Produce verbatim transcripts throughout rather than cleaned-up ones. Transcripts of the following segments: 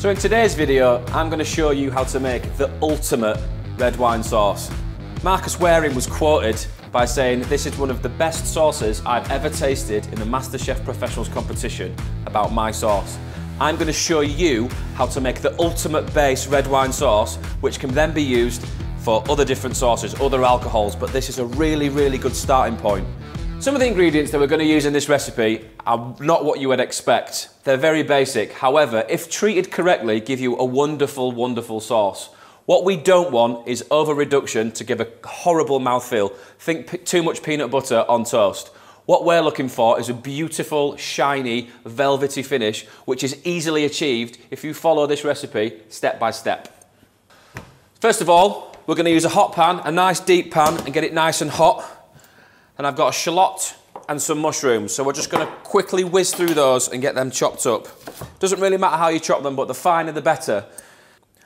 So in today's video, I'm going to show you how to make the ultimate red wine sauce. Marcus Wareing was quoted by saying, "This is one of the best sauces I've ever tasted in the MasterChef Professionals competition about my sauce." I'm going to show you how to make the ultimate base red wine sauce, which can then be used for other different sauces, other alcohols, but this is a really, really good starting point. Some of the ingredients that we're going to use in this recipe are not what you would expect. They're very basic. However, if treated correctly, give you a wonderful, wonderful sauce. What we don't want is over-reduction to give a horrible mouthfeel. Think too much peanut butter on toast. What we're looking for is a beautiful, shiny, velvety finish, which is easily achieved if you follow this recipe step by step. First of all, we're going to use a hot pan, a nice deep pan, and get it nice and hot. And I've got a shallot and some mushrooms, so we're just going to quickly whiz through those and get them chopped up. Doesn't really matter how you chop them, but the finer the better.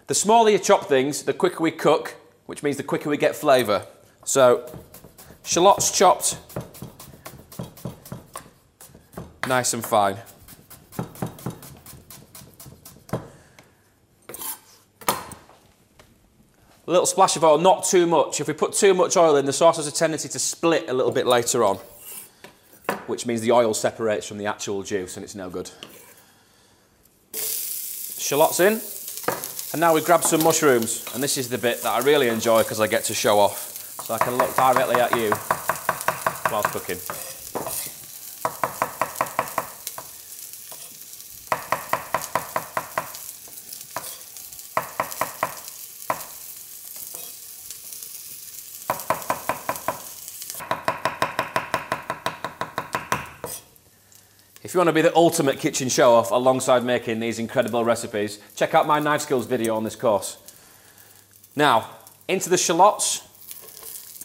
The smaller you chop things, the quicker we cook, which means the quicker we get flavour. So, shallots chopped, nice and fine. A little splash of oil, not too much. If we put too much oil in, the sauce has a tendency to split a little bit later on, which means the oil separates from the actual juice and it's no good. Shallots in. And now we grab some mushrooms. And this is the bit that I really enjoy because I get to show off. So I can look directly at you while cooking. If you want to be the ultimate kitchen show-off alongside making these incredible recipes, check out my knife skills video on this course. Now, into the shallots,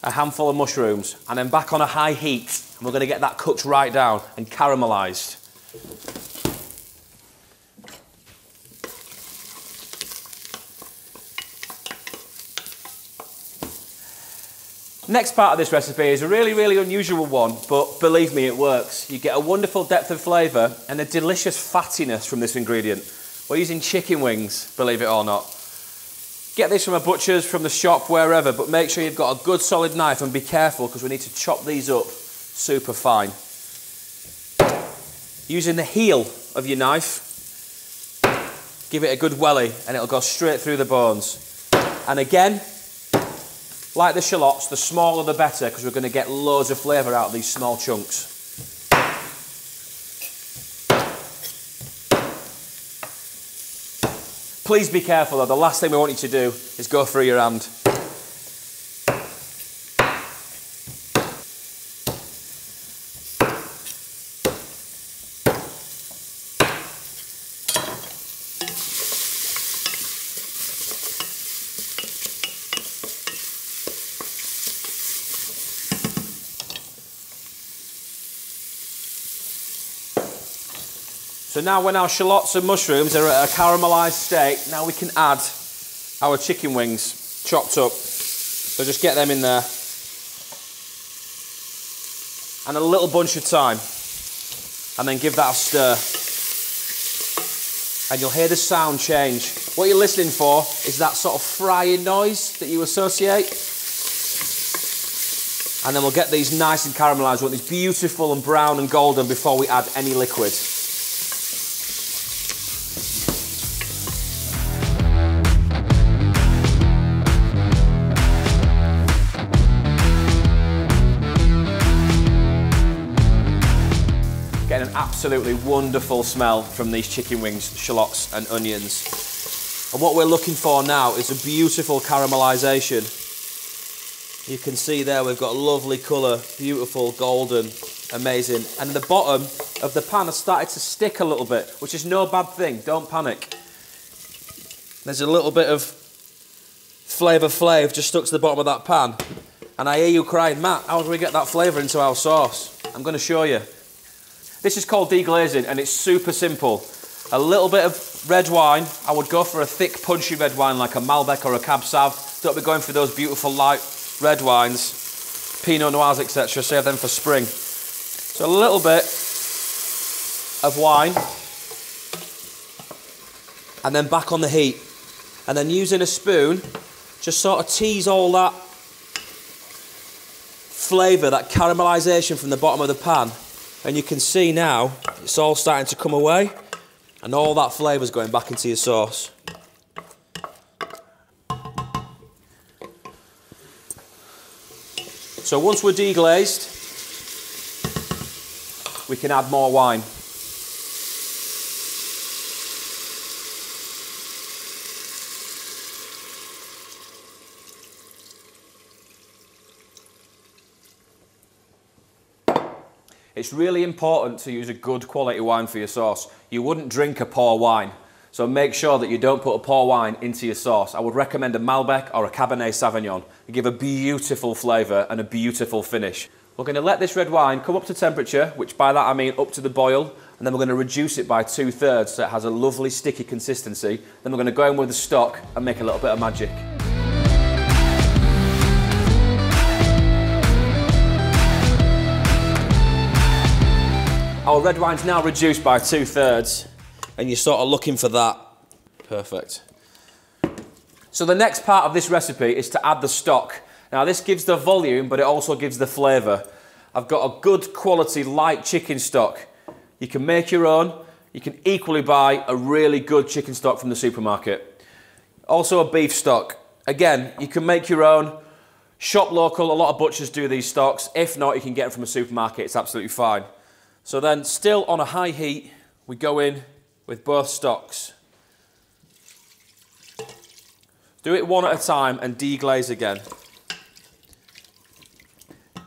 a handful of mushrooms, and then back on a high heat, and we're going to get that cooked right down and caramelised. Next part of this recipe is a really, really unusual one, but believe me, it works. You get a wonderful depth of flavour and a delicious fattiness from this ingredient. We're using chicken wings, believe it or not. Get this from a butcher's, from the shop, wherever, but make sure you've got a good solid knife and be careful because we need to chop these up super fine. Using the heel of your knife, give it a good welly and it'll go straight through the bones. And again, like the shallots, the smaller the better because we're going to get loads of flavour out of these small chunks. Please be careful though, the last thing we want you to do is go through your hand. So now when our shallots and mushrooms are at a caramelised state, now we can add our chicken wings chopped up. So just get them in there. And a little bunch of thyme. And then give that a stir. And you'll hear the sound change. What you're listening for is that sort of frying noise that you associate. And then we'll get these nice and caramelised. We want these beautiful and brown and golden before we add any liquid. Getting an absolutely wonderful smell from these chicken wings, shallots and onions. And what we're looking for now is a beautiful caramelisation. You can see there we've got lovely colour, beautiful, golden, amazing. And the bottom of the pan has started to stick a little bit, which is no bad thing, don't panic. There's a little bit of flavour Flav just stuck to the bottom of that pan. And I hear you crying, "Matt, how do we get that flavour into our sauce?" I'm going to show you. This is called deglazing and it's super simple. A little bit of red wine. I would go for a thick, punchy red wine like a Malbec or a Cab Sav. Don't be going for those beautiful light red wines, Pinot Noirs, et cetera. Save them for spring. So a little bit of wine. and then back on the heat. And then using a spoon, just sort of tease all that flavour, that caramelisation from the bottom of the pan. And you can see now it's all starting to come away and all that flavour's going back into your sauce. So once we're deglazed, we can add more wine. It's really important to use a good quality wine for your sauce. You wouldn't drink a poor wine, so make sure that you don't put a poor wine into your sauce. I would recommend a Malbec or a Cabernet Sauvignon. They give a beautiful flavour and a beautiful finish. We're going to let this red wine come up to temperature, which by that I mean up to the boil, and then we're going to reduce it by two thirds so it has a lovely sticky consistency. Then we're going to go in with the stock and make a little bit of magic. Our red wine's now reduced by two thirds. And you're sort of looking for that. Perfect. So the next part of this recipe is to add the stock. Now this gives the volume, but it also gives the flavour. I've got a good quality light chicken stock. You can make your own. You can equally buy a really good chicken stock from the supermarket. Also a beef stock. Again, you can make your own. Shop local, a lot of butchers do these stocks. If not, you can get them from a supermarket, it's absolutely fine. So then, still on a high heat, we go in with both stocks. Do it one at a time and deglaze again.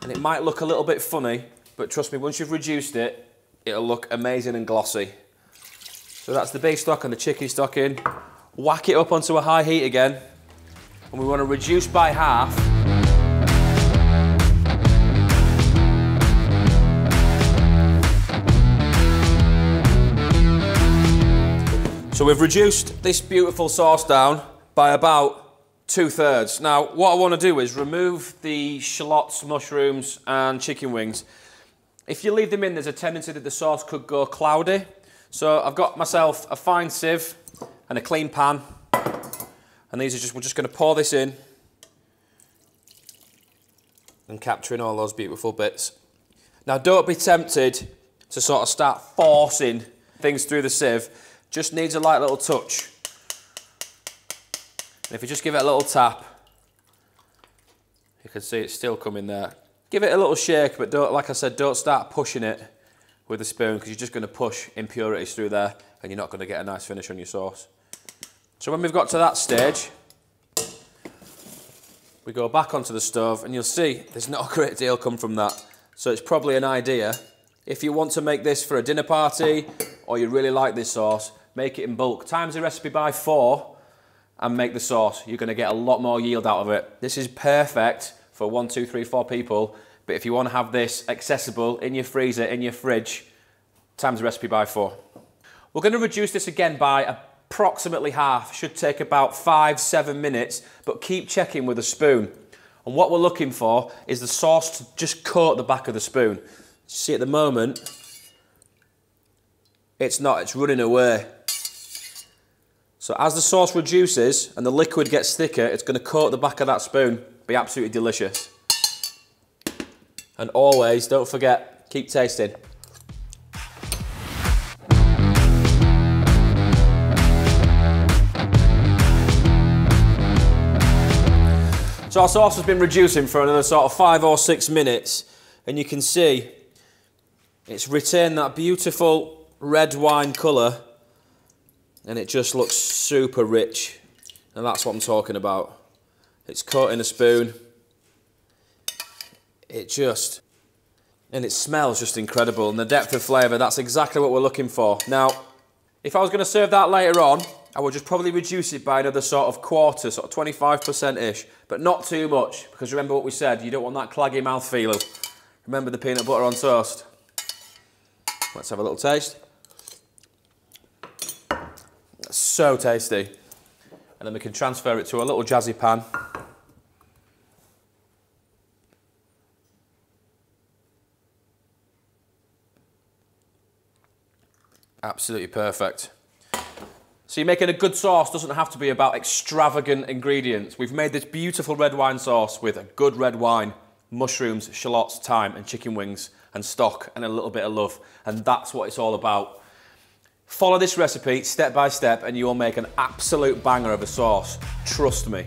And it might look a little bit funny, but trust me, once you've reduced it, it'll look amazing and glossy. So that's the beef stock and the chicken stock in. Whack it up onto a high heat again. And we want to reduce by half. So we've reduced this beautiful sauce down by about two thirds. Now, what I want to do is remove the shallots, mushrooms, and chicken wings. If you leave them in, there's a tendency that the sauce could go cloudy. So I've got myself a fine sieve and a clean pan. And these are just, we're just going to pour this in and capturing all those beautiful bits. Now, don't be tempted to sort of start forcing things through the sieve. Just needs a light little touch. And if you just give it a little tap, you can see it's still coming there. Give it a little shake, but don't, like I said, don't start pushing it with a spoon because you're just going to push impurities through there and you're not going to get a nice finish on your sauce. So when we've got to that stage, we go back onto the stove and you'll see there's not a great deal come from that. So it's probably an idea. If you want to make this for a dinner party or you really like this sauce, make it in bulk. Times the recipe by four and make the sauce. You're going to get a lot more yield out of it. This is perfect for one, two, three, four people. But if you want to have this accessible in your freezer, in your fridge, times the recipe by four. We're going to reduce this again by approximately half. Should take about five, seven minutes, but keep checking with a spoon. And what we're looking for is the sauce to just coat the back of the spoon. See, at the moment, it's not, it's running away. So as the sauce reduces and the liquid gets thicker, it's going to coat the back of that spoon. Be absolutely delicious. And always, don't forget, keep tasting. So our sauce has been reducing for another sort of five or six minutes, and you can see it's retained that beautiful red wine colour and it just looks super rich, and that's what I'm talking about. It's caught in a spoon, it just, and it smells just incredible, and the depth of flavour, that's exactly what we're looking for. Now, if I was going to serve that later on, I would just probably reduce it by another sort of quarter, sort of twenty-five percent-ish, but not too much, because remember what we said, you don't want that claggy mouth feeling. Remember the peanut butter on toast. Let's have a little taste. That's so tasty. And then we can transfer it to a little jazzy pan. Absolutely perfect. So you're making a good sauce. Doesn't have to be about extravagant ingredients. We've made this beautiful red wine sauce with a good red wine, mushrooms, shallots, thyme, and chicken wings, and stock, and a little bit of love. And that's what it's all about. Follow this recipe step by step and you'll make an absolute banger of a sauce. Trust me.